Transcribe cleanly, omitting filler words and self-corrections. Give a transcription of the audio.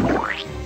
All right.